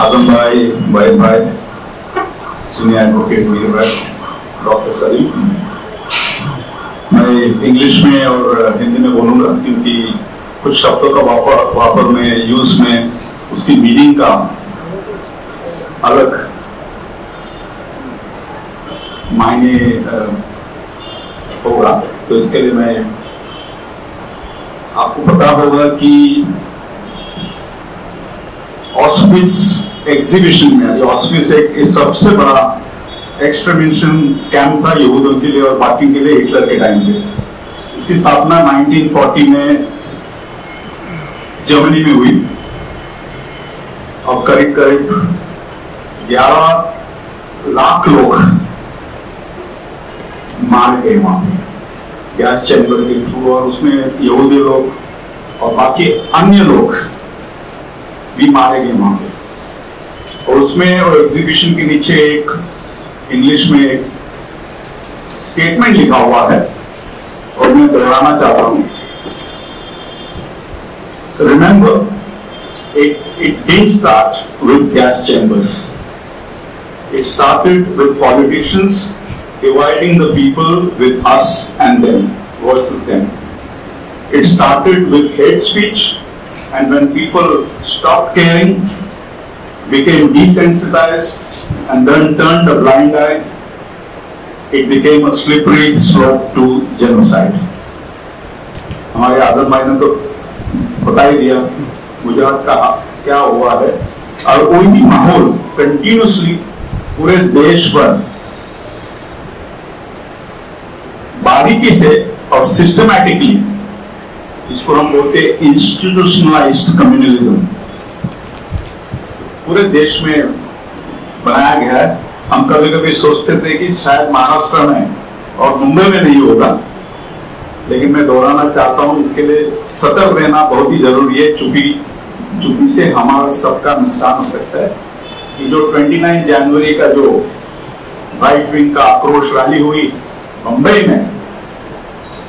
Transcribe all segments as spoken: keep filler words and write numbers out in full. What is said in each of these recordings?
आजम भाई, भाई भाई, सीनियर एडवोकेट मीर भाई, डॉक्टर सलीम। मैं इंग्लिश में और हिंदी में बोलूँगा क्योंकि कुछ शब्दों का वापर वापर में, यूज में उसकी मीनिंग का अलग मायने होगा। तो इसके लिए मैं आपको पता होगा कि ऑशविट्ज़ एग्जीबिशन में, ऑशविट्ज़ एक सबसे बड़ा एक्सट्रीमिशन कैंप था यहूदियों के लिए और बाकी के लिए हिटलर के टाइम पे। इसकी स्थापना उन्नीस सौ चालीस में जर्मनी में हुई। अब करीब करीब ग्यारह लाख लोग मार गए वहां पे, गैस चैम्बर के थ्रू, और उसमें यहूदी लोग और बाकी अन्य लोग भी मारे गए वहां पे। और उसमें और एग्जीबिशन के नीचे एक इंग्लिश में स्टेटमेंट लिखा हुआ है और मैं दोहराना चाहता हूं। Remember it it did start with gas chambers, it started with politicians dividing the people with us and them versus them, it started with hate speech and when people stop caring became desensitized and then turned a blind eye, it became a slippery slope to genocide. हमारे आदर भाई ने तो बता ही दिया गुजरात का क्या हुआ है, और वही माहौल कंटिन्यूसली पूरे देश पर बारीकी से और सिस्टमैटिकली, इसको हम बोलते हैं इंस्टीट्यूशनलाइज्ड कम्युनलिज्म, पूरे देश में बनाया गया है। हम कभी कभी सोचते थे कि शायद महाराष्ट्र में और मुंबई में नहीं होगा, लेकिन मैं दोहराना चाहता हूं, इसके लिए सतर्क रहना बहुत ही जरूरी है। चुपी चुपी से हमारा सबका नुकसान हो सकता है। कि जो उनतीस जनवरी का जो राइट विंग का आक्रोश रैली हुई मुंबई में,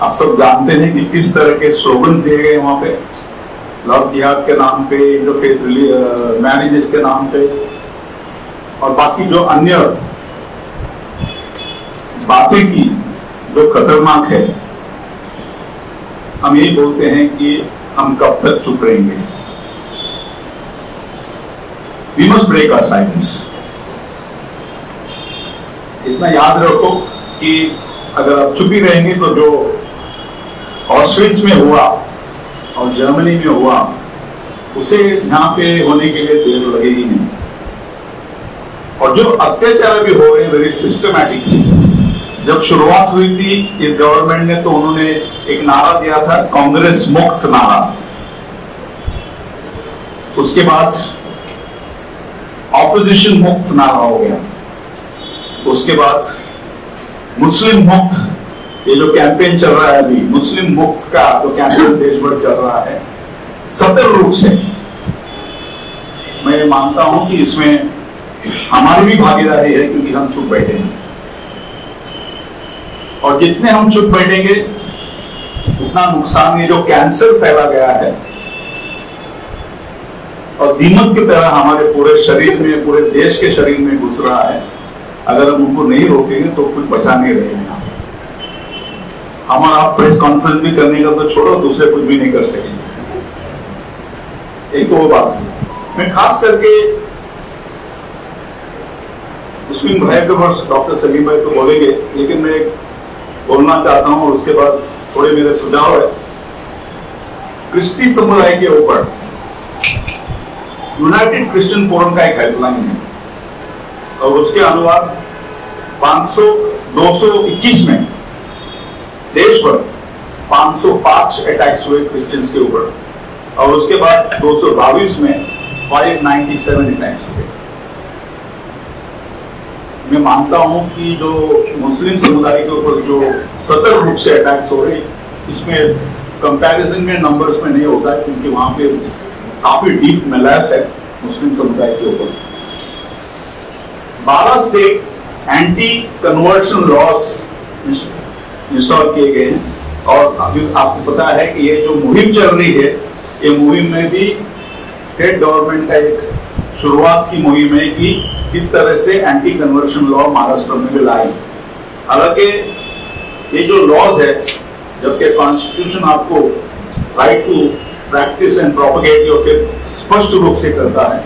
आप सब जानते हैं कि किस तरह के स्लोगन्स दिए गए वहां पे, लव जिहाद के नाम पे, इंटरफेथ मैरिजेस के नाम पे, और बाकी जो अन्य बातें की जो खतरनाक है। हम यही बोलते हैं कि हम कब तक चुप रहेंगे, we must break our silence. इतना याद रखो कि अगर आप चुप ही रहेंगे तो जो ऑशविट्ज़ में हुआ और जर्मनी में हुआ उसे यहाँ पे होने के लिए देर लगेगी नहीं। और जो अत्याचार भी हो रहे हैं वेरी सिस्टमैटिकली, जब शुरुआत हुई थी इस गवर्नमेंट ने तो उन्होंने एक नारा दिया था, कांग्रेस मुक्त नारा। उसके बाद ऑपोजिशन मुक्त नारा हो गया, उसके बाद मुस्लिम मुक्त, ये जो कैंपेन चल रहा है अभी मुस्लिम मुक्त का जो कैंपेन देश भर चल रहा है, सतर्क रूप से मैं मानता हूं कि इसमें हमारी भी भागीदारी है क्योंकि हम चुप बैठे हैं। और जितने हम चुप बैठेंगे उतना नुकसान, ये जो कैंसर फैला गया है और दीमक की तरह हमारे पूरे शरीर में, पूरे देश के शरीर में घुस रहा है, अगर हम उनको नहीं रोकेंगे तो कुछ बचा नहीं रहेगा। हमारा प्रेस कॉन्फ्रेंस भी करने का तो छोड़ो, दूसरे कुछ भी नहीं कर सकेंगे। एक तो वो बात, मैं खास करके उसमें डॉक्टर सलीम भाई तो बोलेंगे, लेकिन मैं बोलना चाहता हूं और उसके बाद थोड़े मेरे सुझाव है। क्रिस्टी समुदाय के ऊपर यूनाइटेड क्रिश्चियन फोरम का एक हेल्पलाइन है और उसके अनुवाद पांच सौ दो सौ इक्कीस में देश भर पांच सौ पांच अटैक्स हुए क्रिश्चियंस के ऊपर, और उसके बाद दो सौ बाईस में पांच सौ सत्तानवे अटैक्स हुए। मैं मानता हूं कि जो मुस्लिम समुदाय के ऊपर जो सतर्क रूप से अटैक्स हो रहे, इसमें कंपैरिजन में नंबर्स में नहीं होता क्योंकि वहां पे काफी डीप मेलास है मुस्लिम समुदाय के ऊपर। बारह state anti conversion laws install किए गए हैं, और अभी आपको पता है कि ये जो मुहिम चल रही है, ये मुहिम में भी स्टेट गवर्नमेंट का एक शुरुआत की मुहिम है कि किस तरह से एंटी कन्वर्शन लॉ महाराष्ट्र में भी लाए। हालांकि ये जो लॉज है, जबकि कॉन्स्टिट्यूशन आपको right to practise and propagate या फिर स्पष्ट रूप से करता है,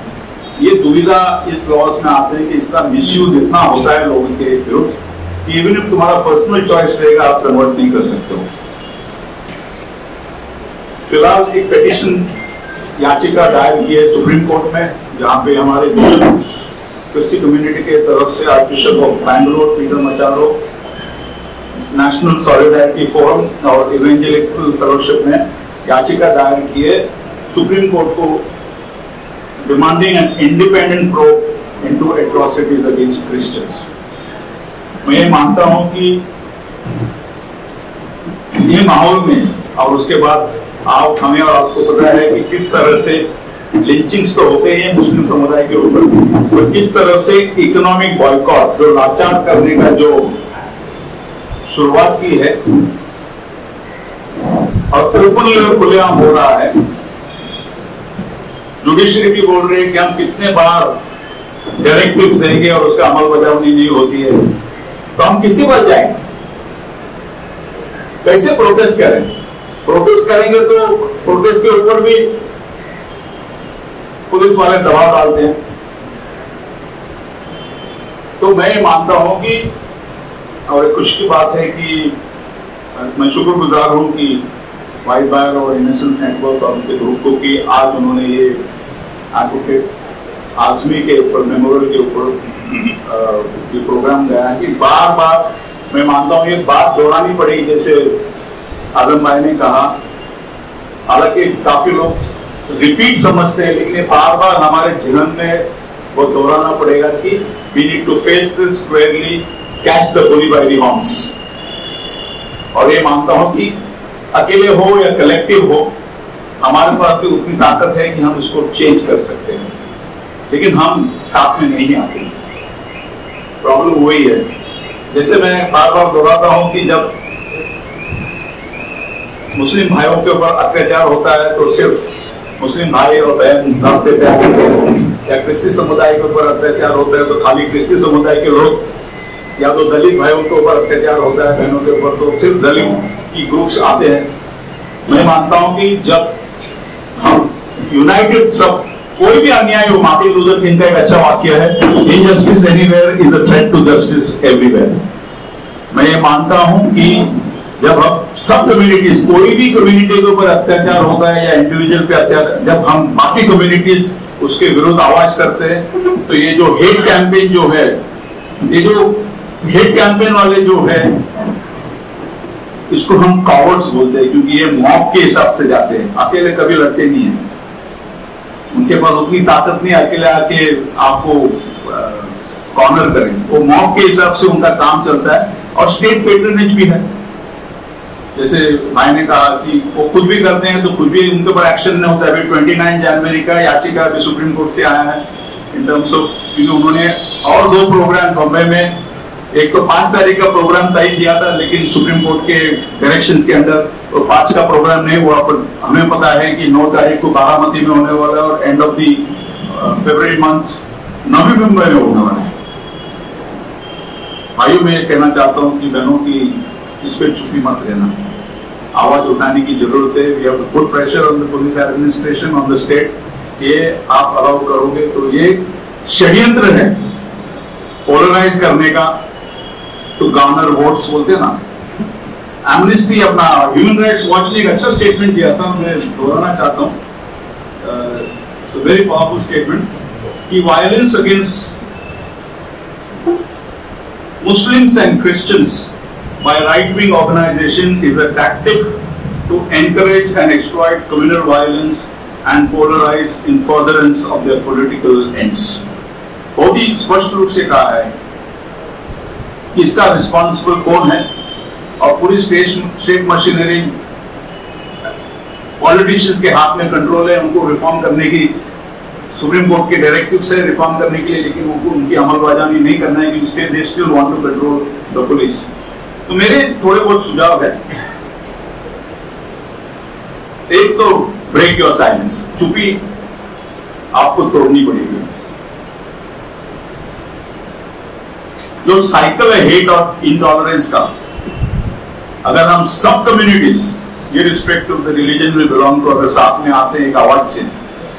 ये दुविधा इस लॉज में आते हैं कि इसका मिसयूज इतना होता है लोगों के विरुद्ध कि इवन इफ तुम्हारा पर्सनल चॉइस रहेगा आप कन्वर्ट नहीं कर सकते हो। फिलहाल एक पिटीशन याचिका दायर की है सुप्रीम कोर्ट में, जहाँ पे हमारे कृषि कम्युनिटी के तरफ से आर्चबिशप ऑफ बैंगलोर पीटर मचालो, नेशनल सॉलिडारिटी फोरम और इवेंजेलिकल फेलोशिप ने याचिका दायर की है सुप्रीम कोर्ट को demanding an independent probe into atrocities against Christians. मैं ये मानता हूं कि ये माहौल में और उसके बाद आप हमें और आपको पता है कि किस तरह से लिंचिंग्स तो होते हैं मुस्लिम समुदाय के ऊपर, पर किस तरह से इकोनॉमिक बॉयकॉट जो लाचार करने का जो शुरुआत की है और ओपनली और खुलेआम हो रहा है। जुडिशरी भी बोल रहे हैं कि हम कितने बार डायरेक्टिव देंगे और उसका अमल बजावनी नहीं होती है, तो हम किसके पास जाएंगे, कैसे प्रोटेस्ट करें? प्रोटेस्ट करेंगे तो प्रोटेस्ट के ऊपर भी पुलिस वाले दबाव डालते हैं। तो मैं मानता हूं कि और खुशी की बात है कि मैं शुक्रगुजार हूं कि वाइट बैग और इनोसेंट नेटवर्क और उनके ग्रुप को कि आज उन्होंने ये एडवोकेट आज़मी के ऊपर मेमोरियल के ऊपर ये प्रोग्राम गया कि बार बार मैं मानता हूं ये बात दोहरानी पड़ेगी। जैसे आजम भाई ने कहा, हालांकि काफी लोग रिपीट समझते हैं लेकिन बार बार हमारे जीवन में वो दोहराना पड़ेगा कि we need to face this squarely, catch the bully by the horns. और ये मानता हूं कि अकेले हो या कलेक्टिव हो, हमारे पास भी उतनी ताकत है कि हम इसको चेंज कर सकते हैं, लेकिन हम साथ में नहीं आते। प्रॉब्लम वही है, जैसे मैं बार बार दोहराता हूं कि जब मुस्लिम भाइयों के ऊपर अत्याचार होता है तो सिर्फ मुस्लिम भाई और बहन रास्ते पे आते हैं, या क्रिस्ती समुदाय के ऊपर अत्याचार होता है तो खाली क्रिस्ती समुदाय के लोग, या तो दलित भाइयों के ऊपर अत्याचार होता है बहनों के ऊपर तो सिर्फ दलित की ग्रुप्स आते हैं। मैं मानता हूं कि जब हम यूनाइटेड सब कोई भी अन्याय हो, मार्टिन लूथर किंग का एक अच्छा वाक्य है, injustice anywhere is a threat to justice everywhere. मैं ये मानता हूं कि जब हम सब कम्युनिटीज, कोई भी कम्युनिटी के ऊपर अत्याचार होता है या इंडिविजुअल पे अत्याचार, जब हम बाकी कम्युनिटीज उसके विरुद्ध आवाज करते हैं तो ये जो हेट कैंपेन जो है, ये जो हेट कैंपेन वाले जो है, इसको हम कॉवर्ड्स बोलते हैं क्योंकि ये मॉब के हिसाब से जाते हैं, अकेले कभी लड़ते नहीं है, उनके पास उतनी ताकत नहीं अकेले आके आपको कॉर्नर करें। वो मॉब के हिसाब से उनका काम चलता है और स्टेट पेट्रोनेज भी है। जैसे भाई ने कहा कि वो कुछ भी करते हैं तो कुछ भी उनके ऊपर एक्शन नहीं होता है। अभी उनतीस जनवरी का याचिका भी सुप्रीम कोर्ट से आया है इन टर्म्स ऑफ, क्योंकि उन्होंने और दो प्रोग्राम बॉम्बे में, एक तो पाँच तारीख का प्रोग्राम तय किया था लेकिन सुप्रीम कोर्ट के डायरेक्शंस के अंदर वो पाँच का प्रोग्राम नहीं हुआ, पर हमें पता है कि नौ तारीख को बारामती में होने वाला है और end of the February month Navi Mumbai में होने वाला है। भाई मैं कहना चाहता हूँ कि बहनों की इस पर चुप्पी मत रहना, आवाज उठाने की जरूरत है। We have to put pressure on the police administration, on the state. ये आप अलाउ करोगे तो ये षड्यंत्र है पोलराइज करने का, टू गार्नर वोट्स बोलते हैं ना। एमनेस्टी अपना ह्यूमन राइट्स वॉच ने एक अच्छा स्टेटमेंट दिया था, मैं दोहराना चाहता हूँ, वेरी पावरफुल स्टेटमेंट कि violence against Muslims and Christians by right-wing organization is a tactic to encourage and exploit communal violence and polarize in furtherance of their political ends. बहुत ही स्पष्ट रूप से कहा है कि इसका रिस्पॉन्सिबल कौन है, और पूरी स्टेट मशीनरी पॉलिटिशियंस के हाथ में कंट्रोल है। उनको रिफॉर्म करने की सुप्रीम कोर्ट के डायरेक्टिव से रिफॉर्म करने के लिए, लेकिन उनको उनकी अमलबजानी नहीं करना है क्योंकि they still want to control the police. तो मेरे थोड़े बहुत सुझाव है, एक तो ब्रेक योर साइलेंस, चुप्पी आपको तोड़नी पड़ेगी। जो साइकिल है हेट और इनटॉलरेंस का, अगर हम सब कम्युनिटीज ये respect of the religion we belong to अगर साथ में आते हैं एक आवाज से,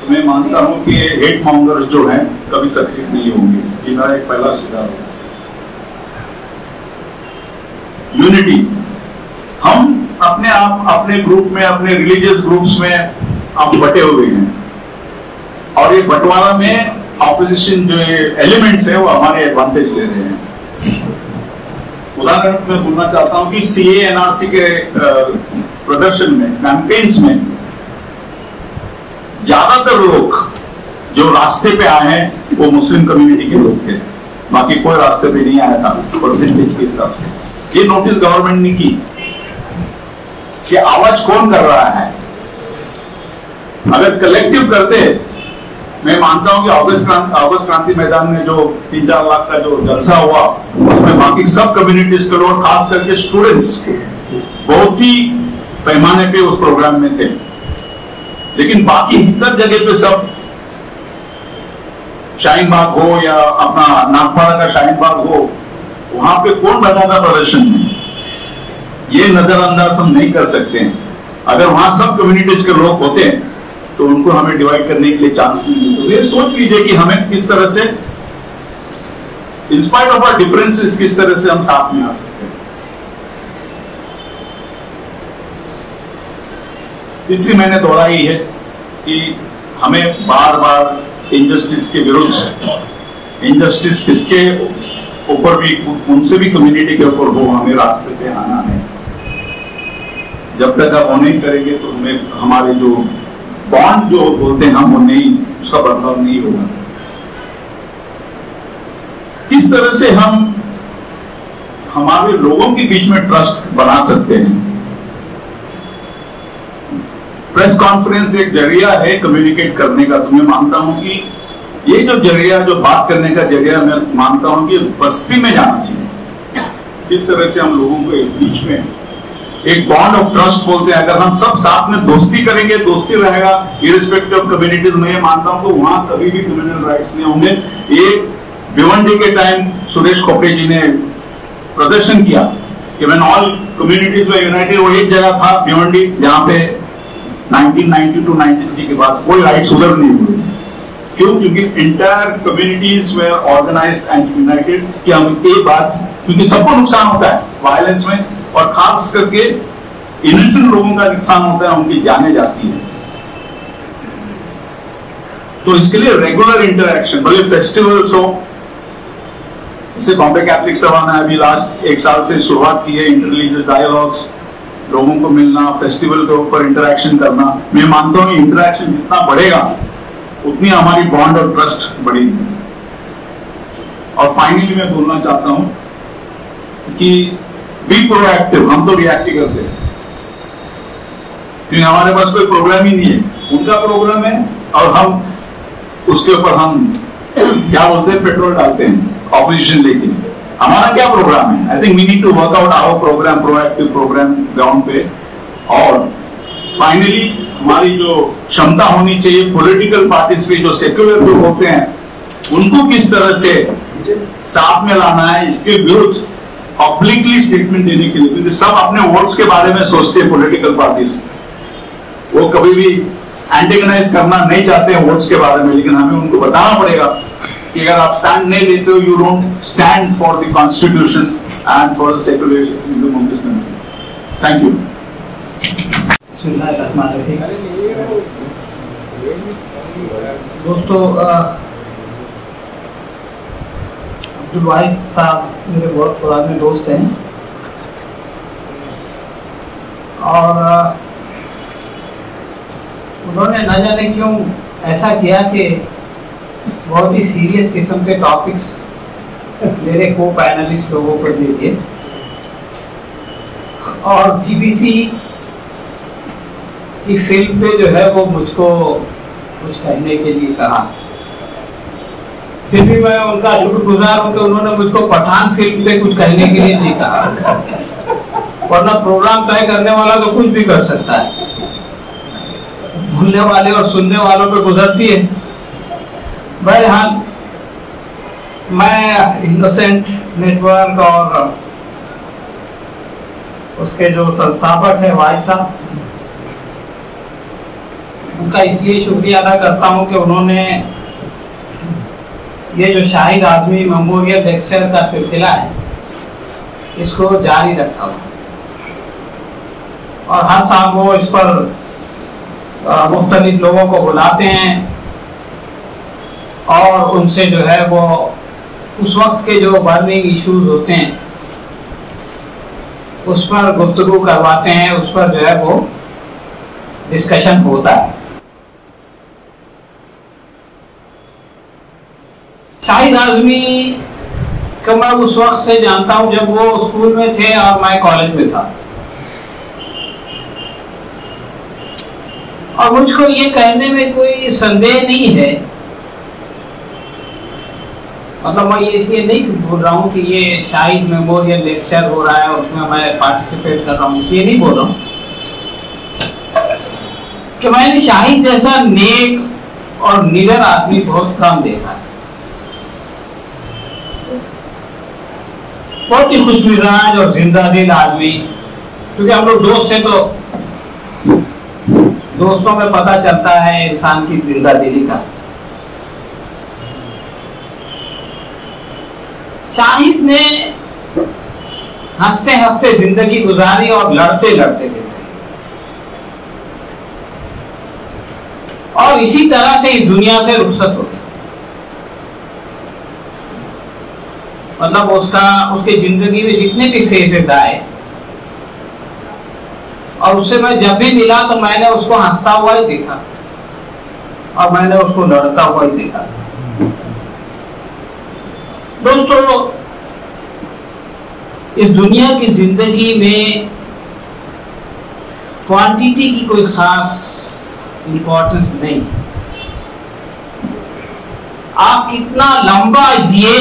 तो मैं मानता हूं कि ये हेट मॉन्गर्स जो हैं कभी सक्सेस नहीं होंगे। ये मेरा एक पहला सुझाव है। यूनिटी, हम अपने आप अपने ग्रुप में, अपने रिलीजियस ग्रुप्स में हम बटे हुए हैं और ये बंटवारा में ऑपोजिशन जो ये एलिमेंट्स है वो हमारे एडवांटेज ले रहे हैं। उदाहरण मैं बोलना चाहता हूं कि सी ए एनआरसी के प्रदर्शन में, कैंपेन्स में ज्यादातर लोग जो रास्ते पे आए हैं वो मुस्लिम कम्युनिटी के लोग थे, बाकी कोई रास्ते पे नहीं आया था परसेंटेज के हिसाब से। ये नोटिस गवर्नमेंट ने की कि आवाज कौन कर रहा है। अगर कलेक्टिव करते, मैं मानता हूं कि अगस्त क्रांति अगस्त क्रांति मैदान में जो तीन चार लाख का जो जलसा हुआ उसमें बाकी सब कम्युनिटीज के लोग, खास करके स्टूडेंट्स, बहुत ही पैमाने पे उस प्रोग्राम में थे। लेकिन बाकी इतर जगह पे सब, शाहीन बाग हो या अपना नागपाड़ा का शाहीन बाग हो, वहां पे कौन बना था प्रदर्शन में, ये नजरअंदाज हम नहीं कर सकते हैं। अगर वहां सब कम्युनिटीज के लोग होते हैं तो उनको हमें डिवाइड करने के लिए चांस नहीं मिलते। तो ये सोच लीजिए कि हमें किस तरह से इंस्पायर ऑफ आवर डिफरेंसेस किस तरह से हम साथ में आ सकते हैं। तीसरी मैंने दोहरा ही है कि हमें बार बार इनजस्टिस के विरुद्ध, इनजस्टिस किसके ऊपर भी, उनसे भी कम्युनिटी के ऊपर हो, हमें रास्ते पे आना है। जब तक आप नहीं करेंगे तो हमें हमारे जो बॉन्ड जो बोलते हैं हम, वो नहीं, उसका बदलाव नहीं होगा। किस तरह से हम हमारे लोगों के बीच में ट्रस्ट बना सकते हैं। प्रेस कॉन्फ्रेंस एक जरिया है कम्युनिकेट करने का। तो मैं मानता हूं कि ये जो जरिया, जो बात करने का जरिया, मैं मानता हूं कि बस्ती में जाना चाहिए। किस तरह से हम लोगों को एक बीच में एक बॉन्ड ऑफ ट्रस्ट बोलते हैं, अगर हम सब साथ में दोस्ती करेंगे, दोस्ती रहेगा इरिस्पेक्टिव ऑफ कम्युनिटीज। मैं मानता हूं वहां कभी भी कम्युनल राइट्स नहीं होंगे। एक भिवंडी के टाइम सुरेश कोपड़े जी ने प्रदर्शन किया कि when all communities were united, वो एक जगह था भिवंडी जहां पे nineteen ninety two ninety three के बाद कोई राइट्स उधर नहीं हुए। क्यों? क्योंकि entire communities were organised and united कि हम एक बात, क्योंकि सबको नुकसान होता है वायलेंस में और खास करके इनोसेंट लोगों का नुकसान होता है, उनकी जाने जाती है। तो इसके लिए रेगुलर इंटरैक्शन, भले फेस्टिवल्स हो, जैसे बॉम्बे कैथलिक सभा ने अभी लास्ट एक साल से शुरुआत की है, इंटररिलीजियस डायलॉग्स, लोगों को मिलना, फेस्टिवल के ऊपर इंटरैक्शन करना। मैं मानता हूं इंटरैक्शन जितना बढ़ेगा उतनी हमारी बॉन्ड और ट्रस्ट बढ़ेगी। और फाइनली मैं बोलना चाहता हूं कि बी प्रोएक्टिव। हम तो रिएक्ट ही करते हैं क्योंकि हमारे पास कोई प्रोग्राम ही नहीं है, उनका प्रोग्राम है और हम उसके ऊपर हम क्या बोलते हैं, पेट्रोल डालते हैं ऑपोजिशन लेके। हमारा क्या प्रोग्राम है? I think we need to work out our programme, proactive programme ground पे। और फाइनली हमारी जो क्षमता होनी चाहिए पॉलिटिकल पार्टीज पे, जो सेक्युलर लोग होते हैं उनको किस तरह से साथ में लाना है, इसके विरुद्ध पब्लिकली स्टेटमेंट देने के लिए, क्योंकि सब अपने वोट्स के बारे में सोचते हैं पॉलिटिकल पार्टीज, वो कभी भी एंटेगनाइज करना नहीं चाहते हैं वोट्स के बारे में। लेकिन हमें उनको बताना पड़ेगा कि अगर आप स्टैंड नहीं लेते हो, you don't stand for the constitution and for the secularism of this country. Thank you. दोस्तों, अब्दुल वाहिद साहब मेरे बहुत पुराने दोस्त हैं और उन्होंने न जाने क्यों ऐसा किया कि बहुत ही सीरियस किस्म के टॉपिक्स मेरे को पैनलिस्ट लोगों को दे दिए। और बीबीसी की फिल्म पे जो है वो मुझको कुछ कहने के लिए कहा, फिर भी मैं उनका शुक्रगुजार हूं कि उन्होंने मुझको पठान फिल्म पे कुछ कहने के लिए नहीं कहा, वरना प्रोग्राम तय करने वाला तो कुछ भी कर सकता है, बोलने वाले और सुनने वालों पे गुजरती है। बहरहाल मैं इनोसेंट नेटवर्क और उसके जो संस्थापक है भाई साहब, उनका इसलिए शुक्रिया अदा करता हूं कि उन्होंने ये जो शाहिद आज़मी मेमोरियल लेक्चर का सिलसिला है इसको जारी रखा हुआ, और हर साल वो इस पर मुख्तलिफ लोगों को बुलाते हैं और उनसे जो है वो उस वक्त के जो बर्निंग इश्यूज होते हैं उस पर गुफ्तगू करवाते हैं, उस पर जो है वो डिस्कशन होता है। शाहिद आज़मी को मैं उस वक्त से जानता हूं जब वो स्कूल में थे और मैं कॉलेज में था, और मुझको ये कहने में कोई संदेह नहीं है, मतलब मैं ये इसलिए नहीं बोल रहा हूँ कि ये शाहिद मेमोरियल लेक्चर हो रहा है उसमें मैं पार्टिसिपेट कर रहा हूँ, इसलिए नहीं बोल रहा हूँ कि मैंने शाहिद जैसा नेक और निडर आदमी बहुत कम देखा है। बहुत ही खुश मिजाज और जिंदा दिल आदमी, क्योंकि हम लोग दोस्त हैं तो दोस्तों में पता चलता है इंसान की जिंदा दिली का। शाहिद ने हंसते हंसते जिंदगी गुजारी और लड़ते लड़ते जिंदगी, और इसी तरह से इस दुनिया से रुखसत हो गए। मतलब उसका उसकी जिंदगी में जितने भी फेजेस आए, और उससे मैं जब भी मिला तो मैंने उसको हंसता हुआ ही देखा और मैंने उसको लड़ता हुआ ही देखा। दोस्तों, इस दुनिया की जिंदगी में क्वांटिटी की कोई खास इंपॉर्टेंस नहीं। आप कितना लंबा जिए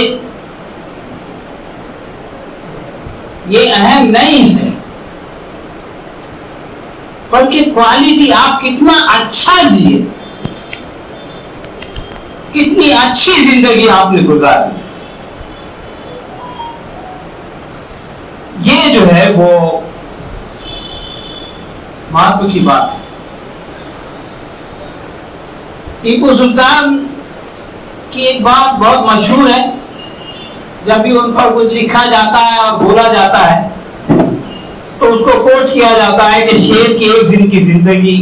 ये अहम नहीं है, बल्कि क्वालिटी, आप कितना अच्छा जिए, कितनी अच्छी जिंदगी आपने गुजारी, ये जो है वो महत्व की बात है। टीपू सुल्तान की एक बात बहुत मशहूर है, जब भी उन पर कुछ लिखा जाता है और बोला जाता है तो उसको कोट किया जाता है कि शेर की एक दिन की जिंदगी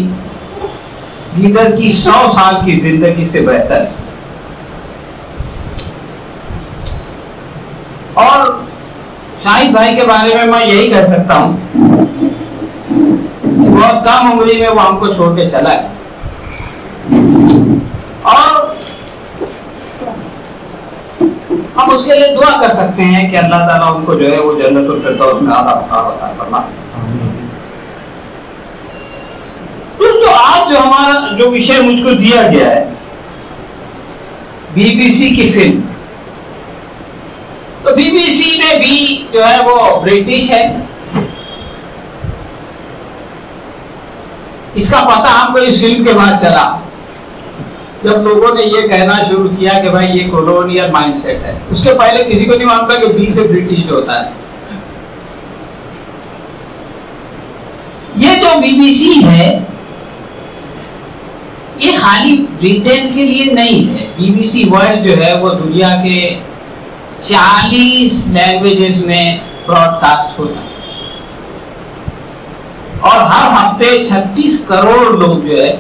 गीदड़ की सौ साल की जिंदगी से बेहतर है। और शाहिद भाई के बारे में मैं यही कह सकता हूँ, बहुत कम उम्र में वो हमको छोड़ के चला है, और हम उसके लिए दुआ कर सकते हैं कि अल्लाह ताला उनको जो है वो जन्नतुल फिरदौस में आला अता फरमाए। दोस्तों, आज जो हमारा जो विषय मुझको दिया गया है बीबीसी की फिल्म, तो बीबीसी में भी जो है वो ब्रिटिश है, इसका पता हमको इस फिल्म के बाद चला जब लोगों ने ये कहना शुरू किया कि भाई ये कॉलोनियल माइंडसेट है। उसके पहले किसी को नहीं मानता कि बी से ब्रिटिश होता है। ये जो बीबीसी है ये खाली ब्रिटेन के लिए नहीं है। बीबीसी वर्ल्ड जो है वो दुनिया के चालीस लैंग्वेजेस में ब्रॉडकास्ट होता है, और हर हफ्ते छत्तीस करोड़ लोग जो है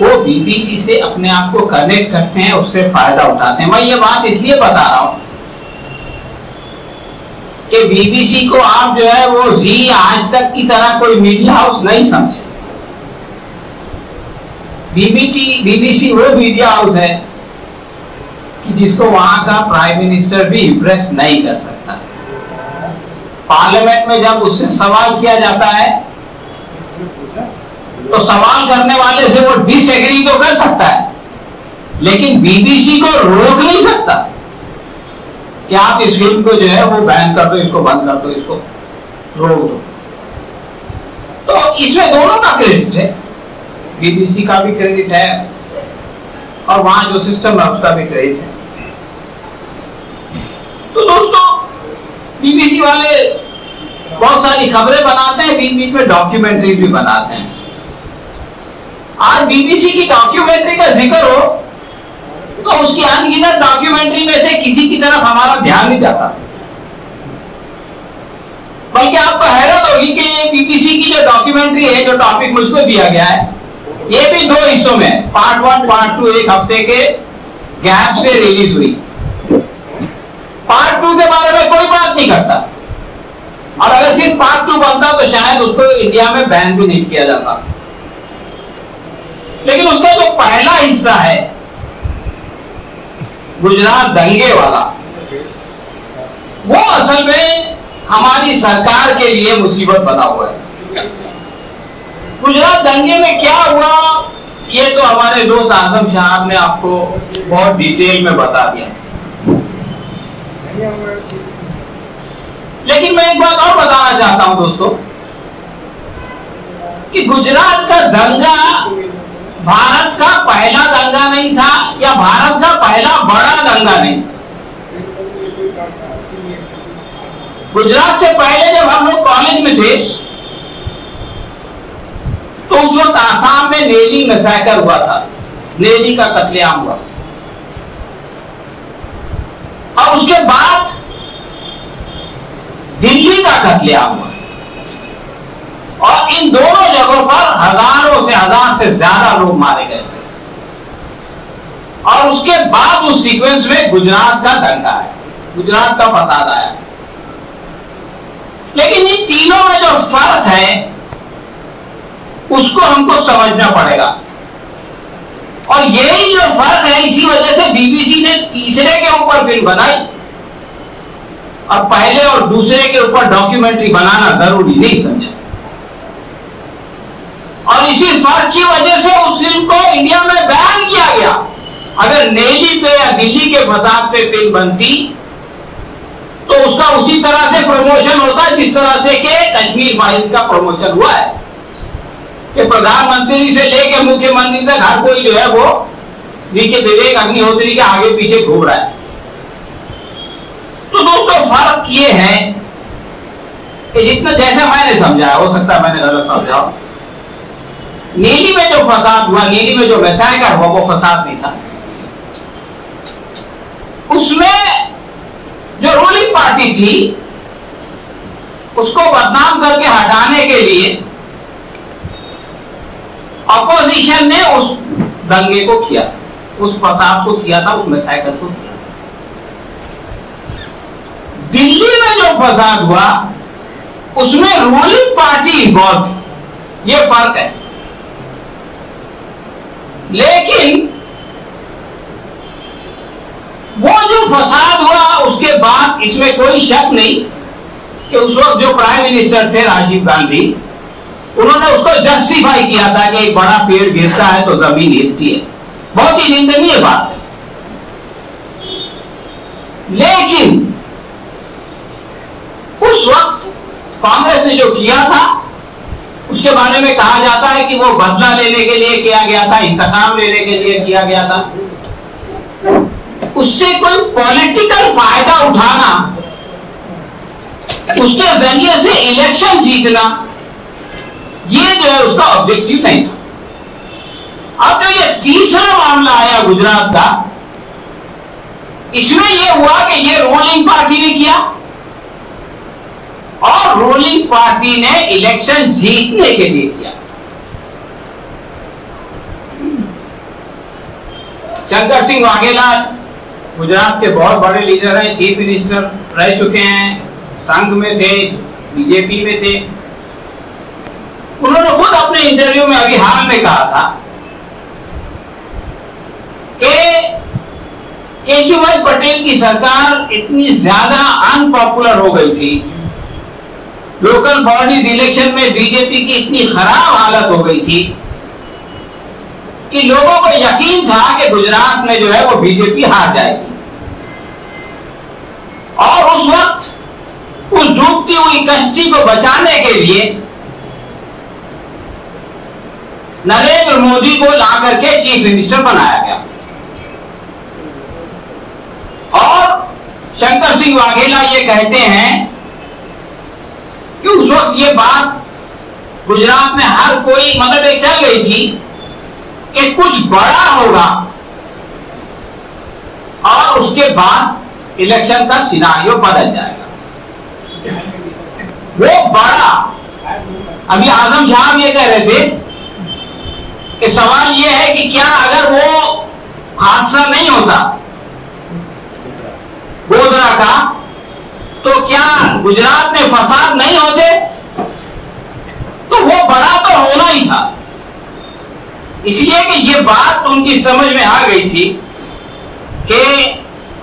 वो बीबीसी से अपने आप को कनेक्ट करते हैं, उससे फायदा उठाते हैं। मैं ये बात इसलिए बता रहा हूं कि बीबीसी को आप जो है वो जी आज तक की तरह कोई मीडिया हाउस नहीं समझे। बीबीटी बीबीसी वो मीडिया हाउस है जिसको वहां का प्राइम मिनिस्टर भी इम्प्रेस नहीं कर सकता। पार्लियामेंट में जब उससे सवाल किया जाता है तो सवाल करने वाले से वो डिसएग्री तो कर सकता है, लेकिन बीबीसी को रोक नहीं सकता कि आप इस फिल्म को जो है वो बैन कर दो, इसको बंद कर दो, इसको रोक दो। तो इसमें दोनों का क्रेडिट है, बीबीसी का भी क्रेडिट है और वहां जो सिस्टम है उसका भी क्रेडिट है। तो दोस्तों बीबीसी वाले बहुत सारी खबरें बनाते हैं, बीच बीच में डॉक्यूमेंट्री भी बनाते हैं। आज बीबीसी की डॉक्यूमेंट्री का जिक्र हो तो उसकी अनगिनत डॉक्यूमेंट्री में से किसी की तरफ हमारा ध्यान नहीं जाता, बल्कि आपको हैरत होगी कि ये बीबीसी की जो डॉक्यूमेंट्री है, जो टॉपिक मुझको दिया गया है, ये भी दो हिस्सों में, पार्ट वन पार्ट टू एक हफ्ते के गैप से रिलीज हुई। पार्ट टू के बारे में कोई बात नहीं करता, और अगर सिर्फ पार्ट टू बनता तो शायद उसको इंडिया में बैन भी नहीं किया जाता। लेकिन उसका जो पहला हिस्सा है, गुजरात दंगे वाला, वो असल में हमारी सरकार के लिए मुसीबत बना हुआ है। गुजरात दंगे में क्या हुआ ये तो हमारे दोस्त आजम साहब ने आपको बहुत डिटेल में बता दिया, लेकिन मैं एक बात और बताना चाहता हूं दोस्तों कि गुजरात का दंगा भारत का पहला दंगा नहीं था, या भारत का पहला बड़ा दंगा नहीं। गुजरात से पहले जब हम लोग कॉलेज में थे तो उस वक्त आसाम में नेली मैसेकर हुआ था, नेली का कत्लेआम हुआ। और उसके बाद दिल्ली का कत्लेआम हुआ, और इन दोनों जगहों पर हजारों से हजार से ज्यादा लोग मारे गए थे। और उसके बाद उस सीक्वेंस में गुजरात का दंगा है, गुजरात का फसाद आया। लेकिन इन तीनों में जो फर्क है उसको हमको समझना पड़ेगा, और यही जो फर्क है, इसी वजह से बीबीसी ने तीसरे के ऊपर फिल्म बनाई। और पहले और दूसरे के ऊपर डॉक्यूमेंट्री बनाना जरूरी नहीं समझा, और इसी फर्क की वजह से उस फिल्म को इंडिया में बैन किया गया। अगर नेली पे या दिल्ली के फसाद पे फिल्म बनती तो उसका उसी तरह से प्रमोशन होता जिस तरह से के कश्मीर फाइल्स का प्रमोशन हुआ है, कि प्रधानमंत्री से लेके मुख्यमंत्री तक हर कोई जो है वो विवेक अग्निहोत्री के आगे पीछे घूम रहा है। तो दोस्तों फर्क ये है कि जितना जैसा मैंने समझाया, हो सकता है मैंने गलत समझा, नेली में जो फसाद हुआ, नेली में जो मैसेकर हुआ, वो फसाद नहीं था। उसमें जो रूलिंग पार्टी थी उसको बदनाम करके हटाने के लिए अपोजिशन ने उस दंगे को किया, उस फसाद को किया था, उस मैसेकर को किया। दिल्ली में जो फसाद हुआ उसमें रूलिंग पार्टी इन्वॉल्व थी, ये फर्क है। लेकिन वो जो फसाद हुआ उसके बाद इसमें कोई शक नहीं कि उस वक्त जो प्राइम मिनिस्टर थे राजीव गांधी, उन्होंने उसको जस्टिफाई किया था कि एक बड़ा पेड़ गिरता है तो जमीन हिलती है, बहुत ही निंदनीय बात है। लेकिन उस वक्त कांग्रेस ने जो किया था उसके बारे में कहा जाता है कि वो बदला लेने के लिए किया गया था, इंतकाम लेने के लिए किया गया था। उससे कोई पॉलिटिकल फायदा उठाना, उसके जरिए से इलेक्शन जीतना, ये जो है उसका ऑब्जेक्टिव नहीं था। अब जो ये तीसरा मामला आया गुजरात का, इसमें ये हुआ कि ये रूलिंग पार्टी ने किया, और रूलिंग पार्टी ने इलेक्शन जीतने के लिए किया। शंकर सिंह वाघेला गुजरात के बहुत बड़े लीडर हैं, चीफ मिनिस्टर रह चुके हैं, संघ में थे, बीजेपी में थे। उन्होंने खुद अपने इंटरव्यू में अभी हाल में कहा था कि केशुभाई पटेल की सरकार इतनी ज्यादा अनपॉपुलर हो गई थी, लोकल बॉडीज इलेक्शन में बीजेपी की इतनी खराब हालत हो गई थी कि लोगों को यकीन था कि गुजरात में जो है वो बीजेपी हार जाएगी। और उस वक्त उस डूबती हुई कश्ती को बचाने के लिए नरेंद्र मोदी को ला करके चीफ मिनिस्टर बनाया गया, और शंकर सिंह वाघेला ये कहते हैं कि उस वक्त ये बात गुजरात में हर कोई मतलब एक चल गई थी कि कुछ बड़ा होगा और उसके बाद इलेक्शन का सिनारियो बदल जाएगा। वो बड़ा अभी आजम शाह ये कह रहे थे कि सवाल ये है कि क्या अगर वो हादसा नहीं होता गोधरा का तो क्या गुजरात में फसाद नहीं होते? तो वो बड़ा तो होना ही था, इसलिए कि ये बात उनकी समझ में आ गई थी कि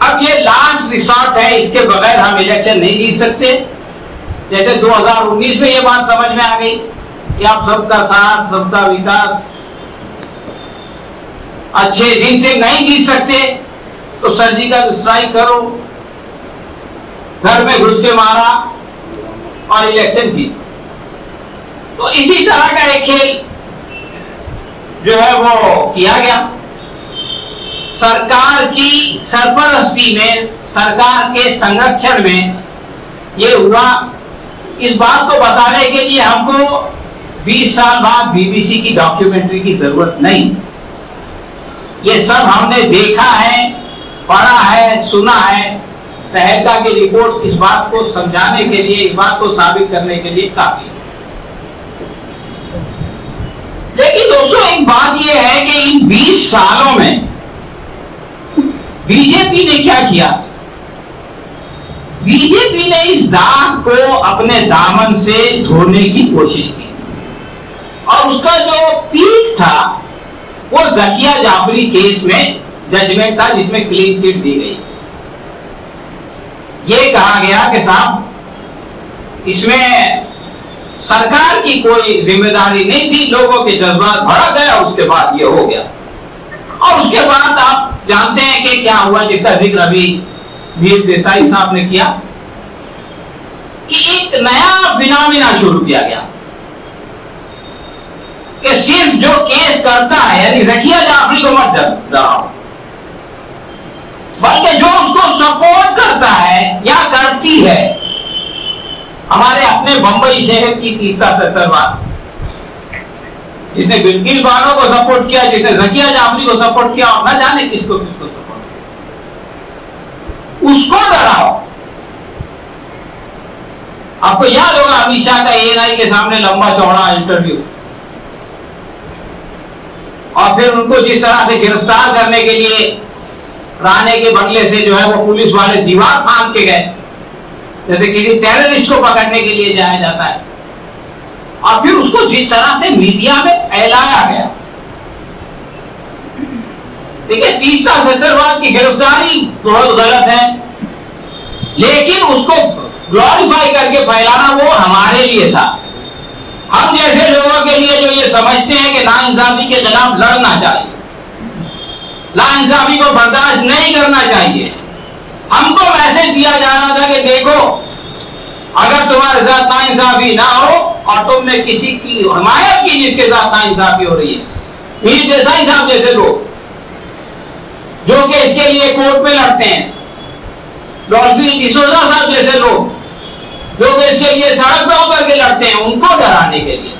अब ये लास्ट रिसॉर्ट है, इसके बगैर हम इलेक्शन नहीं जीत सकते। जैसे दो हज़ार उन्नीस में ये बात समझ में आ गई कि आप सबका साथ सबका विकास अच्छे दिन से नहीं जीत सकते, तो सर्जिकल स्ट्राइक करो, घर में घुस के मारा और इलेक्शन जीत। तो इसी तरह का एक खेल जो है वो किया गया। सरकार की सरपरस्ती में, सरकार के संरक्षण में ये हुआ। इस बात को बताने के लिए हमको बीस साल बाद बीबीसी की डॉक्यूमेंट्री की जरूरत नहीं, ये सब हमने देखा है, पढ़ा है, सुना है। तहलका की रिपोर्ट इस बात को समझाने के लिए, इस बात को साबित करने के लिए काफी है। लेकिन दोस्तों एक बात यह है कि इन बीस सालों में बीजेपी ने क्या किया? बीजेपी ने इस दाग को अपने दामन से धोने की कोशिश की और उसका जो पीक था वो जकिया जाफरी केस में जजमेंट था, जिसमें क्लीन चिट दी गई। ये कहा गया कि साहब इसमें सरकार की कोई जिम्मेदारी नहीं थी, लोगों के जज्बात भड़ा गया, उसके बाद ये हो गया। और उसके बाद आप जानते हैं कि क्या हुआ, जिसका जिक्र अभी वीर देसाई साहब ने किया कि एक नया फिनोमिना शुरू किया गया कि सिर्फ जो केस करता है, यानी ज़किया जाफरी को मत डराओ, बल्कि जो उसको सपोर्ट करता है या करती है। हमारे अपने बंबई शहर की तीस्ता सेतलवाद, जिसने बिल्किस बानो को सपोर्ट किया, जिसने ज़किया जाफरी को सपोर्ट किया और न जाने किसको किसको सपोर्ट किया, उसको डराओ। आपको याद होगा अमित शाह का ए एन आई के सामने लंबा चौड़ा इंटरव्यू, और फिर उनको जिस तरह से गिरफ्तार करने के लिए राणे के बंगले से जो है वो पुलिस वाले दीवार फांक के गए, जैसे किसी टेररिस्ट को पकड़ने के लिए जाया जाता है। और फिर उसको जिस तरह से मीडिया में फैलाया गया, देखिए तीसरा सेतलवाद की गिरफ्तारी बहुत गलत है, लेकिन उसको ग्लोरीफाई करके फैलाना वो हमारे लिए था, हम जैसे लोगों के लिए जो ये समझते हैं कि नाइंसाफी के खिलाफ लड़ना चाहिए, नाइंसाफी को बर्दाश्त नहीं करना चाहिए। हमको मैसेज दिया जा रहा था कि देखो अगर तुम्हारे साथ नाइंसाफी ना हो और तुमने किसी की हिमायत की जिसके साथ नाइंसाफी हो रही है, वीर देसाई साहब जैसे लोग जो कि इसके लिए कोर्ट में लड़ते हैं, डॉल्फिन डिसोजा साहब जैसे लोग जो कि इसके लिए सड़क पर उतर के लड़ते हैं, उनको डराने के लिए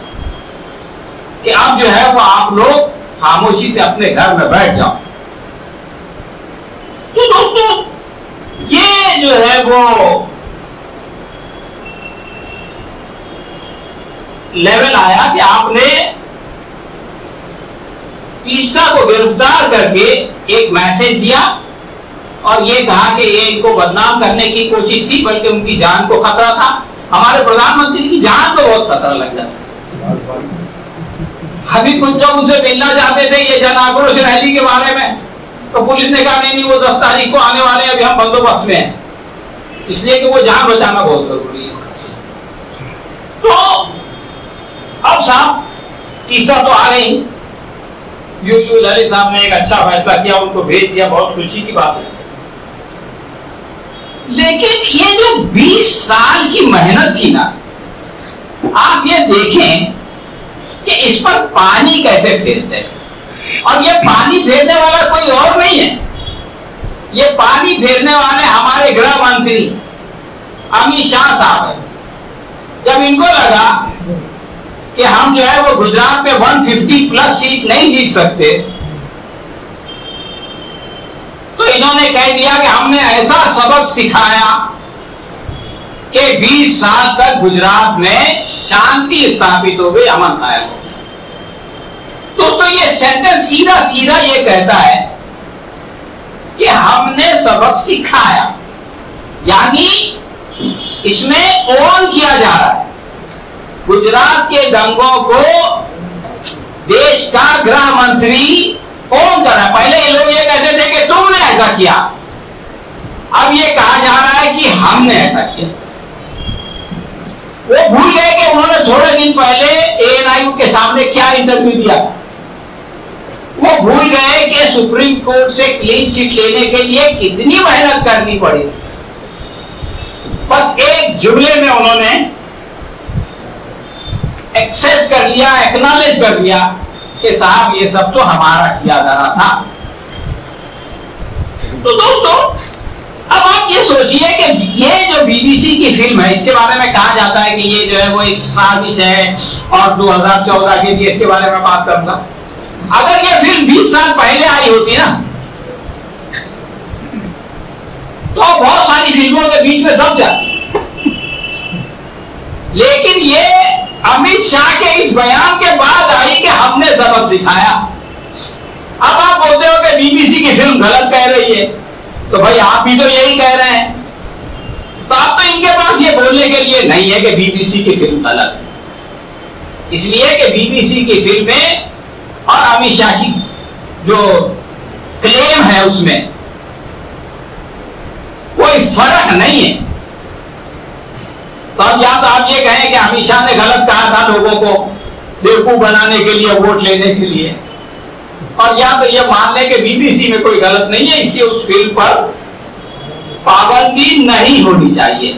कि अब जो है वो आप लोग खामोशी से अपने घर में बैठ जाओ। तो दोस्तों ये जो है वो लेवल आया कि आपने तीस्ता को गिरफ्तार करके एक मैसेज दिया और ये कहा कि ये इनको बदनाम करने की कोशिश थी, बल्कि उनकी जान को खतरा था। हमारे प्रधानमंत्री की जान को बहुत खतरा लग जाता। अभी कुछ लोग उनसे मिलना चाहते थे ये जन आक्रोश रैली के बारे में, तो पुलिस ने कहा नहीं नहीं वो दस तारीख को आने वाले, अभी हम बंदोबस्त में हैं, इसलिए कि वो जान बचाना बहुत जरूरी है। तो अब साहब तीसरा तो आ गई, यू यू ललित साहब ने एक अच्छा फैसला किया, उनको भेज दिया, बहुत खुशी की बात है। लेकिन ये जो बीस साल की मेहनत थी ना, आप ये देखें कि इस पर पानी कैसे फेरते हैं, और ये पानी फेरने वाला कोई और नहीं है, ये पानी फेरने वाले हमारे गृह मंत्री अमित शाह साहब है। जब इनको लगा कि हम जो है वो गुजरात में एक सौ पचास प्लस सीट नहीं जीत सकते, तो इन्होंने कह दिया कि हमने ऐसा सबक सिखाया कि बीस साल तक गुजरात में शांति स्थापित हो गई, अमन कायम हो गया। दोस्तों ये सेंटेंस सीधा सीधा ये कहता है कि हमने सबक सिखाया, यानी इसमें ओन किया जा रहा है गुजरात के दंगों को देश का गृह मंत्री ओन कर रहा है। पहले ये लोग ये कहते थे कि तुमने ऐसा किया, अब ये कहा जा रहा है कि हमने ऐसा किया। वो भूल गए कि उन्होंने थोड़े दिन पहले ए एन आई यू के सामने क्या इंटरव्यू दिया। वो भूल गए कि सुप्रीम कोर्ट से क्लीन चिट लेने के लिए कितनी मेहनत करनी पड़ी। बस एक जुमले में उन्होंने एक्सेप्ट कर लिया, एक्नॉलेज कर लिया कि साहब ये सब तो हमारा किया जा रहा था। तो दोस्तों अब आप ये सोचिए कि ये जो बी बी सी की फिल्म है, इसके बारे में कहा जाता है कि ये जो है वो एक साजिश है और दो हज़ार चौदह के लिए इसके बारे में बात करूंगा। अगर ये फिल्म बीस साल पहले आई होती ना, तो बहुत सारी फिल्मों के बीच में दब जाती। लेकिन ये अमित शाह के इस बयान के बाद आई कि हमने सबक सिखाया। अब आप बोलते हो कि बी बी सी की फिल्म गलत कह रही है, तो भाई आप भी तो यही कह रहे हैं, तो आप तो इनके पास ये बोलने के लिए नहीं है कि बी बी सी की फिल्म गलत है। इसलिए कि बी बी सी की फिल्में और अमित शाह की जो क्लेम है उसमें कोई फर्क नहीं है। तो अब या तो आप ये कहें कि अमित शाह ने गलत कहा था लोगों को बेवकूफ बनाने के लिए, वोट लेने के लिए, और या तो यह मान लें कि बी बी सी में कोई गलत नहीं है इसलिए उस फिल्म पर पाबंदी नहीं होनी चाहिए।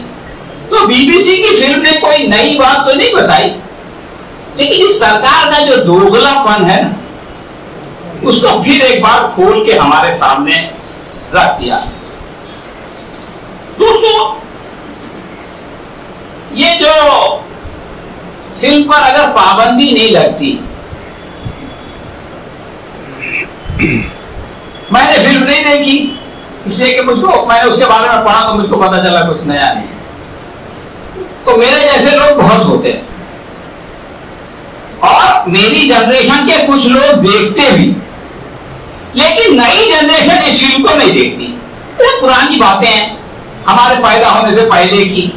तो बी बी सी की फिल्म ने कोई नई बात तो नहीं बताई, लेकिन इस सरकार का जो दोगलापन है उसको फिर एक बार खोल के हमारे सामने रख दिया। दोस्तों ये जो फिल्म पर अगर पाबंदी नहीं लगती, मैंने फिल्म नहीं देखी इसलिए कि मुझको मैंने उसके बारे में पढ़ा तो मुझको पता चला कुछ नया नहीं, तो मेरे जैसे लोग बहुत होते हैं और मेरी जनरेशन के कुछ लोग देखते भी, लेकिन नई जनरेशन इस फिल्म को नहीं देखती। तो पुरानी बातें हैं हमारे पैदा होने से पहले की,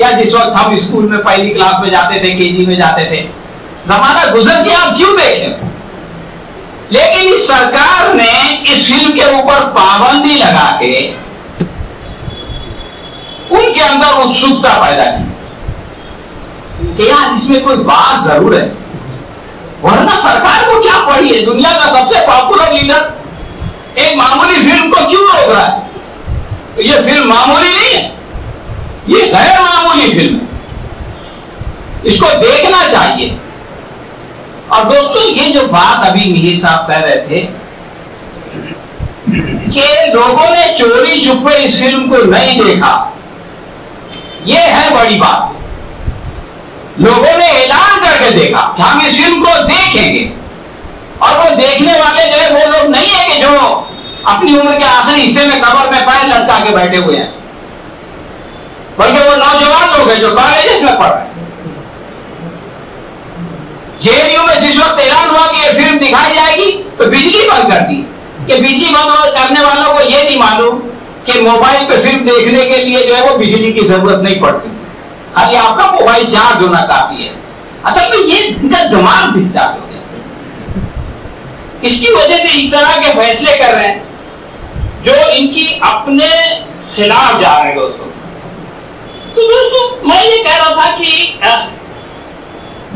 या जिस वक्त हम स्कूल में पहली क्लास में जाते थे, के जी में जाते थे, जमाना गुजर गया, आप क्यों देखें। लेकिन इस सरकार ने इस फिल्म के ऊपर पाबंदी लगा के उनके अंदर उत्सुकता पैदा की कि यार इसमें कोई बात जरूर है, वरना सरकार को क्या पड़ी है, दुनिया का सबसे पॉपुलर लीडर एक मामूली फिल्म को क्यों रोक रहा है। तो ये फिल्म मामूली नहीं है, ये गैर मामूली फिल्म है, इसको देखना चाहिए। और दोस्तों ये जो बात अभी मिहिर साहब कह रहे थे कि लोगों ने चोरी छुपे इस फिल्म को नहीं देखा, ये है बड़ी बात। लोगों ने ऐलान करके देखा कि हम इस फिल्म को देखेंगे, और वो देखने वाले जो है वो लोग नहीं है कि जो अपनी उम्र के आखिरी हिस्से में कब्र में पैर लटका के बैठे हुए हैं, बल्कि वो नौजवान लोग हैं जो कॉलेज में पढ़ रहे हैं। जे एन यू में जिस वक्त ऐलान हुआ कि ये फिल्म दिखाई जाएगी तो बिजली बंद कर दी कि बिजली बंद करने वालों को ये नहीं मालूम कि मोबाइल पे फिल्म देखने के लिए जो है वो बिजली की जरूरत नहीं पड़ती, खाली आपका मोबाइल चार्ज होना काफी है। असल में ये इनका दिमाग डिस्चार्ज हो गया, इसकी वजह से इस तरह के फैसले कर रहे हैं जो इनकी अपने खिलाफ जा रहे हैं। दोस्तों तो दोस्तों मैं ये कह रहा था कि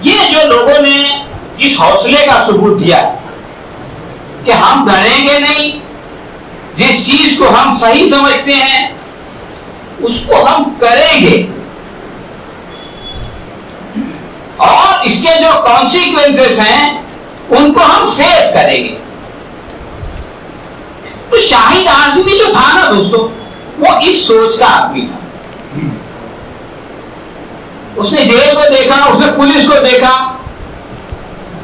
ये जो लोगों ने इस हौसले का सबूत दिया कि हम डरेंगे नहीं, जिस चीज को हम सही समझते हैं उसको हम करेंगे, और इसके जो कॉन्सिक्वेंसेस हैं उनको हम फेस करेंगे। तो शाहिद आज़मी जो था ना दोस्तों, वो इस सोच का आदमी था। उसने जेल को देखा, उसने पुलिस को देखा,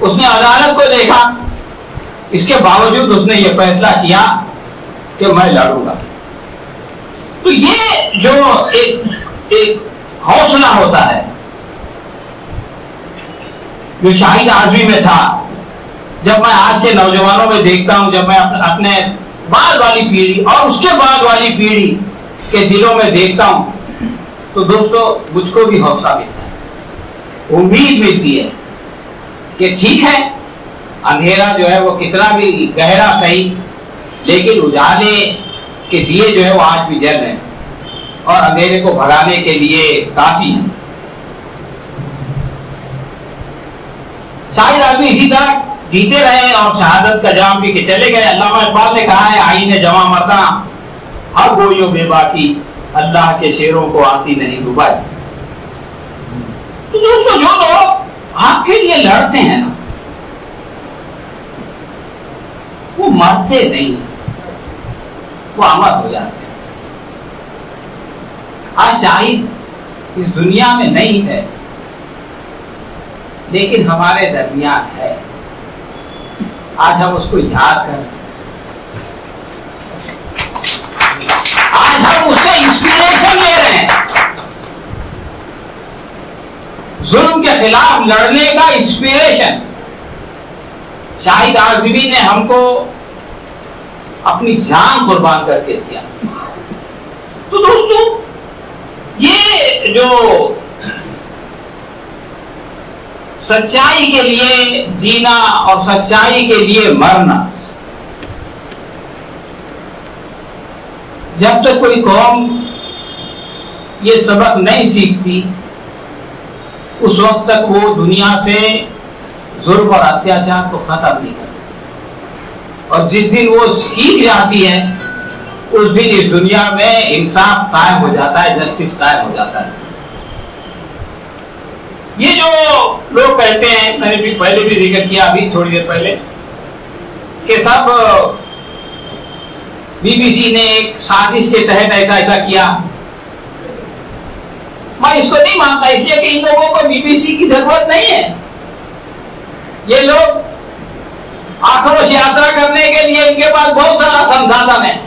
उसने अदालत को देखा, इसके बावजूद उसने ये फैसला किया कि मैं लड़ूंगा। तो ये जो एक एक हौसला होता है जो शाहिद आज़मी में था, जब मैं आज के नौजवानों में देखता हूं, जब मैं अपने बाद वाली पीढ़ी और उसके बाद वाली पीढ़ी के दिलों में देखता हूं, तो दोस्तों मुझको भी हौसला मिलता है, उम्मीद मिलती है कि ठीक है, अंधेरा जो है वो कितना भी गहरा सही, लेकिन उजाले के दिए जो है वो आज भी जल रहे हैं और अंधेरे को भगाने के लिए काफी है। शाहिद आज़मी इसी तरह जीते रहे और शहादत का जाम भी के चले गए। अल्लामा इकबाल ने कहा है, आईने जमा मरता हर गोइयो बेबाकी, अल्लाह के शेरों को आती नहीं दुबाई। तो दोस्तों जो लोग आपके लिए लड़ते हैं ना, वो मरते नहीं, वो अमर हो जाते हैं। आज शाहिद इस दुनिया में नहीं है, लेकिन हमारे दरमियान है। आज हम उसको याद कर, आज हम उससे इंस्पिरेशन ले रहे हैं, जुल्म के खिलाफ लड़ने का इंस्पिरेशन। शाहिद आज़मी ने हमको अपनी जान कुर्बान करके दिया। तो दोस्तों ये जो सच्चाई के लिए जीना और सच्चाई के लिए मरना, जब तक कोई कौम ये सबक नहीं सीखती, उस वक्त तक वो दुनिया से जुर्म और अत्याचार को खत्म नहीं करती, और जिस दिन वो सीख जाती है, उस दिन इस दुनिया में इंसाफ कायम हो जाता है, जस्टिस कायम हो जाता है। ये जो लोग कहते हैं, मैंने भी पहले भी जिक्र किया अभी थोड़ी देर पहले, कि सब बीबीसी ने एक साजिश के तहत ऐसा ऐसा किया, मैं इसको नहीं मानता, इसलिए कि इन लोगों को बीबीसी की जरूरत नहीं है। ये लोग आक्रोश यात्रा करने के लिए, इनके पास बहुत सारा संसाधन है।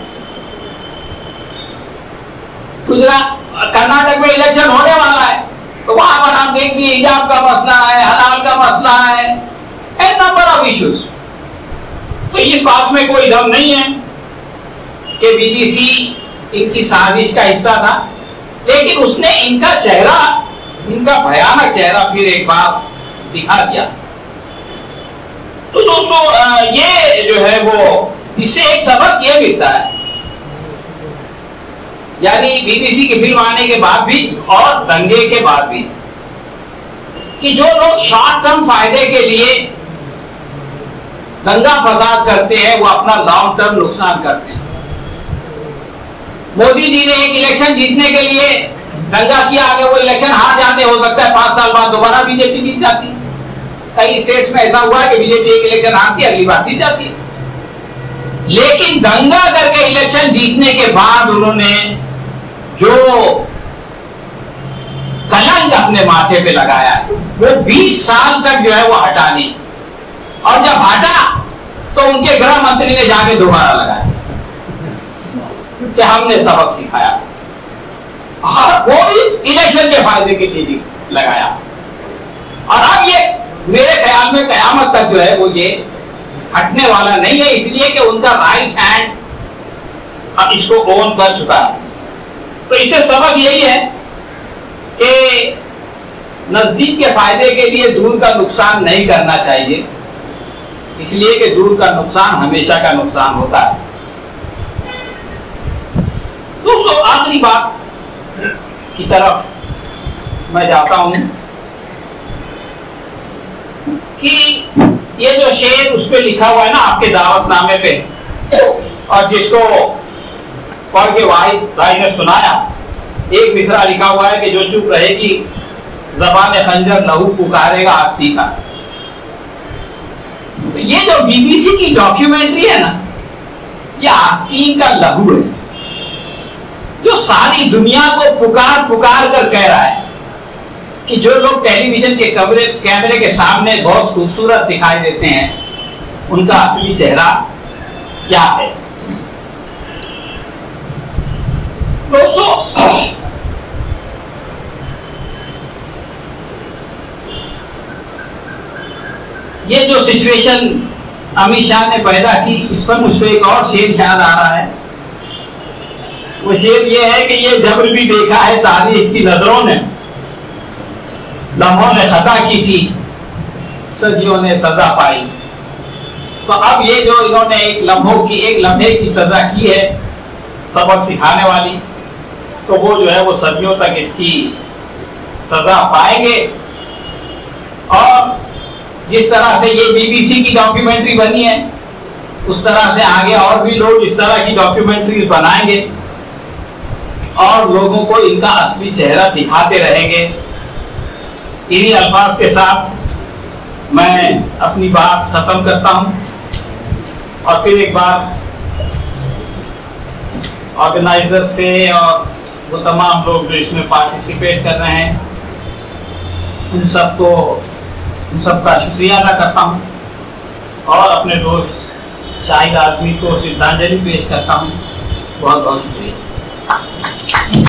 गुजरात कर्नाटक में इलेक्शन होने वाला है, तो वहां पर आप देखेंगे हिजाब का मसला है, हलाल का मसला है, एन नंबर ऑफ इश्यूज। तो इस बात में कोई दम नहीं है कि बीबीसी इनकी साजिश का हिस्सा था, लेकिन उसने इनका चेहरा, इनका भयानक चेहरा फिर एक बार दिखा दिया। तो दोस्तों ये जो है वो, इससे एक सबक ये मिलता है, यानी बीबीसी की फिल्म आने के बाद भी और दंगे के बाद भी, कि जो लोग शॉर्ट टर्म फायदे के लिए दंगा फसाद करते हैं, वो अपना लॉन्ग टर्म नुकसान करते हैं। मोदी जी ने एक इलेक्शन जीतने के लिए दंगा किया, अगर वो इलेक्शन हार जाते, हो सकता है पांच साल बाद दोबारा बीजेपी जीत जाती। कई स्टेट्स में ऐसा हुआ कि बीजेपी एक इलेक्शन हारती, अगली बार जीत जाती है, लेकिन दंगा करके इलेक्शन जीतने के बाद उन्होंने जो कलंक अपने माथे पे लगाया, वो बीस साल तक जो है वो हटा नहीं, और जब हटा तो उनके गृह मंत्री ने जाके दोबारा लगाया कि हमने सबक सिखाया, और वो भी इलेक्शन के फायदे के लिए लगाया। और अब ये मेरे ख्याल में कयामत तक जो है वो ये हटने वाला नहीं है, इसलिए कि उनका राइट हैंड अब इसको ओन कर चुका है। तो इससे सबक यही है कि नजदीक के फायदे के लिए दूर का नुकसान नहीं करना चाहिए, इसलिए कि दूर का नुकसान हमेशा का नुकसान होता है। दोस्तों आखिरी बात की तरफ मैं जाता हूं, कि ये जो शेर उस पे लिखा हुआ है ना आपके दावतनामे पे, और जिसको पढ़ के वाहिद भाई ने सुनाया, एक मिसरा लिखा हुआ है कि जो चुप रहेगी ज़बान खंजर लहू पुकारेगा आस्ती का। तो ये जो बीबीसी की डॉक्यूमेंट्री है ना, यह आस्तीन का लहू है जो सारी दुनिया को पुकार पुकार कर कह रहा है कि जो लोग टेलीविजन के कमरे कैमरे के सामने बहुत खूबसूरत दिखाई देते हैं उनका असली चेहरा क्या है। दोस्तों, ये जो सिचुएशन अमित शाह ने पैदा की, इस पर मुझको एक और शेर याद आ रहा है। वो शेर ये है कि ये जबर भी देखा है तारीख की नजरों ने, लम्हों ने खता की थी, सदियों ने सजा पाई। तो अब ये जो इन्होंने एक लम्हों की एक लम्हे की सजा की है सबक सिखाने वाली, तो वो जो है वो सदियों तक इसकी सजा पाएंगे। और जिस तरह से ये बीबीसी की डॉक्यूमेंट्री बनी है उस तरह से आगे और भी लोग इस तरह की डॉक्यूमेंट्री बनाएंगे और लोगों को इनका असली चेहरा दिखाते रहेंगे। इन्हीं अल्फाज के साथ मैं अपनी बात खत्म करता हूं और फिर एक बार ऑर्गेनाइजर से और वो तमाम लोग जो इसमें पार्टिसिपेट कर रहे हैं उन सबको उन सबका शुक्रिया अदा करता हूं और अपने दोस्त शाहिद आज़मी को श्रद्धांजलि पेश करता हूं। बहुत बहुत शुक्रिया।